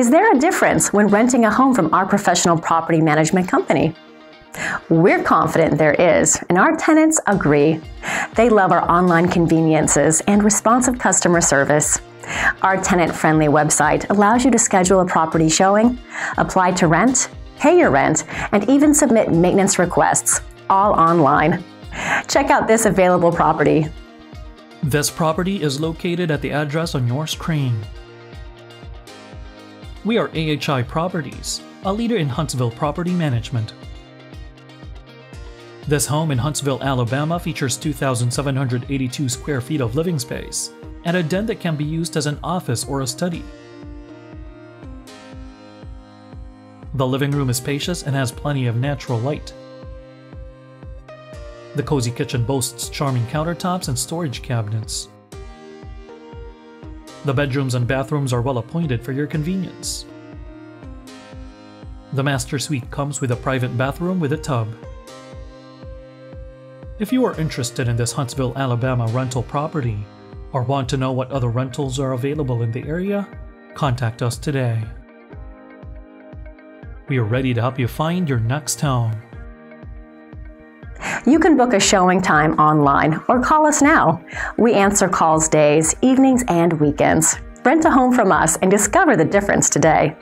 Is there a difference when renting a home from our professional property management company? We're confident there is, and our tenants agree. They love our online conveniences and responsive customer service. Our tenant-friendly website allows you to schedule a property showing, apply to rent, pay your rent, and even submit maintenance requests, all online. Check out this available property. This property is located at the address on your screen. We are AHI Properties, a leader in Huntsville property management. This home in Huntsville, Alabama features 2,782 square feet of living space and a den that can be used as an office or a study. The living room is spacious and has plenty of natural light. The cozy kitchen boasts charming countertops and storage cabinets. The bedrooms and bathrooms are well appointed for your convenience. The master suite comes with a private bathroom with a tub. If you are interested in this Huntsville, Alabama rental property, or want to know what other rentals are available in the area, contact us today. We are ready to help you find your next home. You can book a showing time online or call us now. We answer calls days, evenings, and weekends. Rent a home from us and discover the difference today.